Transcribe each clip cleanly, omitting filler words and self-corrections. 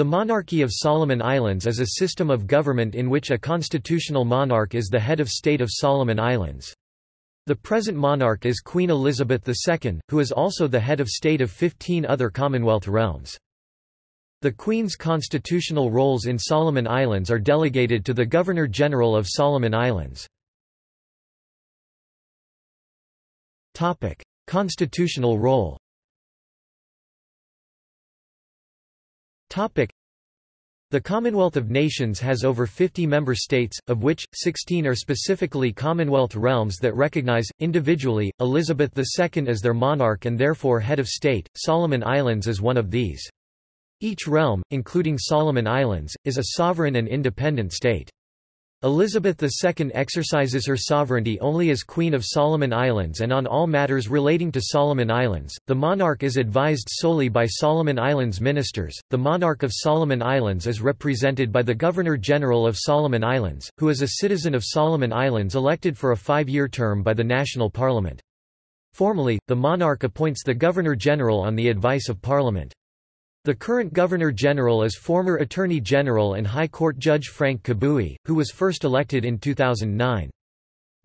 The monarchy of Solomon Islands is a system of government in which a constitutional monarch is the head of state of Solomon Islands. The present monarch is Queen Elizabeth II, who is also the head of state of 15 other Commonwealth realms. The Queen's constitutional roles in Solomon Islands are delegated to the Governor-General of Solomon Islands. Constitutional role. The Commonwealth of Nations has over 50 member states, of which, 16 are specifically Commonwealth realms that recognize, individually, Elizabeth II as their monarch and therefore head of state. Solomon Islands is one of these. Each realm, including Solomon Islands, is a sovereign and independent state. Elizabeth II exercises her sovereignty only as Queen of Solomon Islands and on all matters relating to Solomon Islands. The monarch is advised solely by Solomon Islands ministers. The monarch of Solomon Islands is represented by the Governor-General of Solomon Islands, who is a citizen of Solomon Islands elected for a 5-year term by the National Parliament. Formally, the monarch appoints the Governor-General on the advice of Parliament. The current Governor-General is former Attorney General and High Court Judge Frank Kabui, who was first elected in 2009.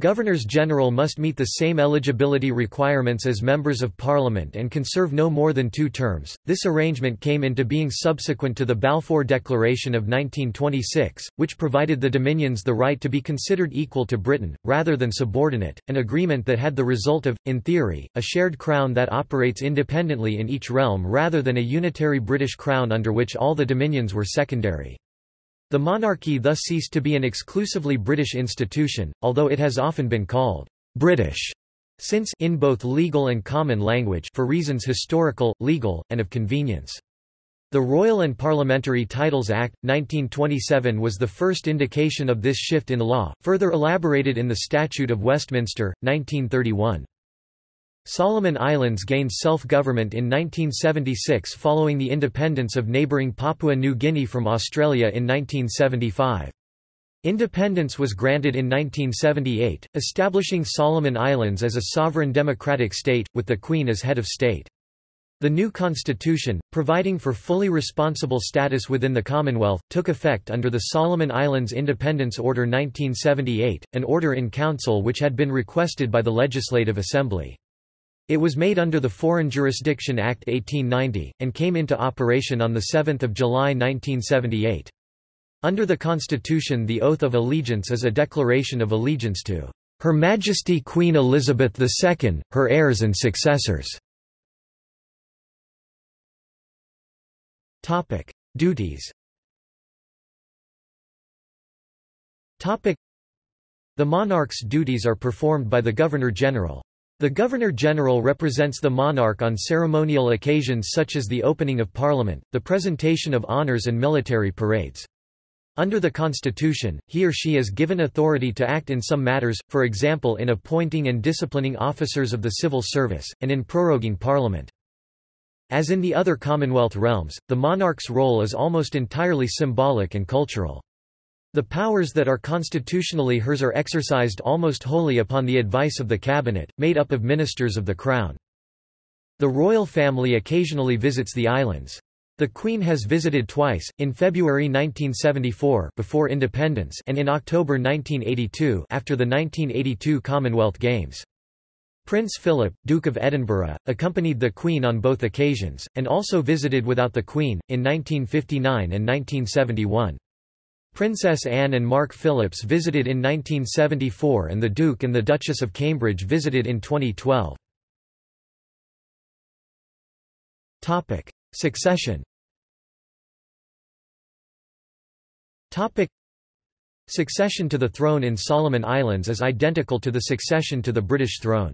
Governors-General must meet the same eligibility requirements as members of Parliament and can serve no more than 2 terms. This arrangement came into being subsequent to the Balfour Declaration of 1926, which provided the Dominions the right to be considered equal to Britain, rather than subordinate, an agreement that had the result of, in theory, a shared crown that operates independently in each realm rather than a unitary British crown under which all the Dominions were secondary. The monarchy thus ceased to be an exclusively British institution, although it has often been called British since in both legal and common language for reasons historical, legal, and of convenience. The Royal and Parliamentary Titles Act, 1927 was the first indication of this shift in law, further elaborated in the Statute of Westminster, 1931. Solomon Islands gained self-government in 1976 following the independence of neighbouring Papua New Guinea from Australia in 1975. Independence was granted in 1978, establishing Solomon Islands as a sovereign democratic state, with the Queen as head of state. The new constitution, providing for fully responsible status within the Commonwealth, took effect under the Solomon Islands Independence Order 1978, an order in council which had been requested by the Legislative Assembly. It was made under the Foreign Jurisdiction Act 1890, and came into operation on 7 July 1978. Under the Constitution, the Oath of Allegiance is a declaration of allegiance to Her Majesty Queen Elizabeth II, her heirs and successors. Duties. The monarch's duties are performed by the Governor-General. The Governor-General represents the monarch on ceremonial occasions such as the opening of Parliament, the presentation of honours and military parades. Under the Constitution, he or she is given authority to act in some matters, for example in appointing and disciplining officers of the civil service, and in proroguing Parliament. As in the other Commonwealth realms, the monarch's role is almost entirely symbolic and cultural. The powers that are constitutionally hers are exercised almost wholly upon the advice of the cabinet, made up of ministers of the crown. The royal family occasionally visits the islands. The Queen has visited twice, in February 1974 before independence and in October 1982 after the 1982 Commonwealth Games. Prince Philip, Duke of Edinburgh, accompanied the Queen on both occasions, and also visited without the Queen, in 1959 and 1971. Princess Anne and Mark Phillips visited in 1974 and the Duke and the Duchess of Cambridge visited in 2012. Succession. Succession to the throne in Solomon Islands is identical to the succession to the British throne.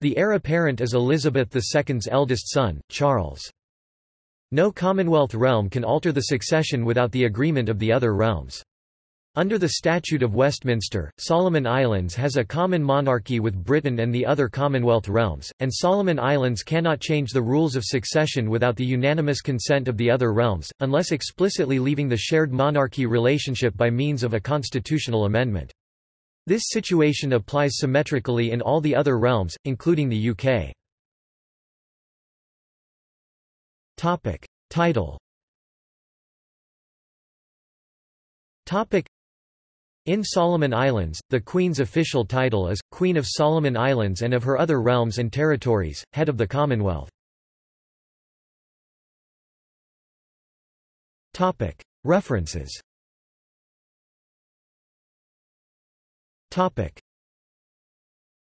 The heir apparent is Elizabeth II's eldest son, Charles. No Commonwealth realm can alter the succession without the agreement of the other realms. Under the Statute of Westminster, Solomon Islands has a common monarchy with Britain and the other Commonwealth realms, and Solomon Islands cannot change the rules of succession without the unanimous consent of the other realms, unless explicitly leaving the shared monarchy relationship by means of a constitutional amendment. This situation applies symmetrically in all the other realms, including the UK. Title. In Solomon Islands, the Queen's official title is, Queen of Solomon Islands and of her other realms and territories, Head of the Commonwealth. References.